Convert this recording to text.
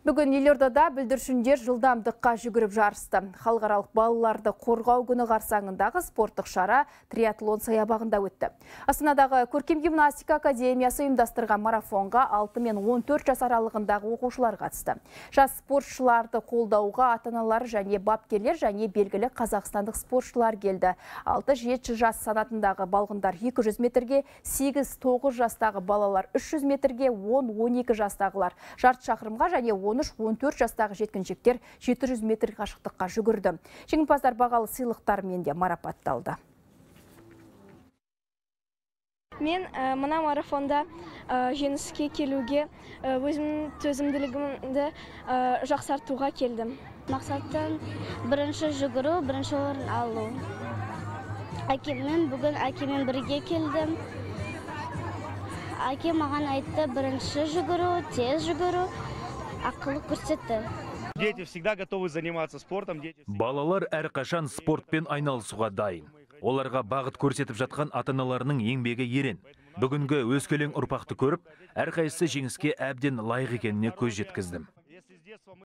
Бүгін елордада бүлдіршіндер жылдамдыққа жүгіріп жарысты. Халықаралық балаларды қорғау күні қарсаңындағы спорттық шара триатлон саябағында өтті. Астанадағы Көркем гимнастика академиясы ұйымдастырған марафонға 6 мен 14 жас аралығындағы оқушылар қатысты. Жас спортшыларды қолдауға ата-аналар және бапкерлер және белгілі қазақстандық спортшылар келді. 6-7 жас санатындағы балғындар 200 метрге, 8-9 жастағы балалар 300 метрге, 10-12 жастағылар жарты шақырымға және 13-14 жастағы жеткіншектер 700 метр қашықтыққа жүгірді. Жеңімпаздар бағалы сыйлықтармен де марапатталды. Мен мына марафонда жеңіске келуге, өзімнің төзімділігімді жақсартуға келдім. Мақсаттан бірінші жүгіру, бірінші орын алу. Әкеммен бірге келдім. Әкем маған айтты, бірінші жүгіру, тез жүгіру. Дети всегда готовы заниматься спортом. Балалар әрқашан спортпен айналысуға дайын. Оларға бағыт көрсетіп жатқан ата-аналарының еңбегі ерен. Бүгінгі өскелең ұрпақты көріп, әрқайсысы жеңіске әбден лайық екеніне көз жеткіздім.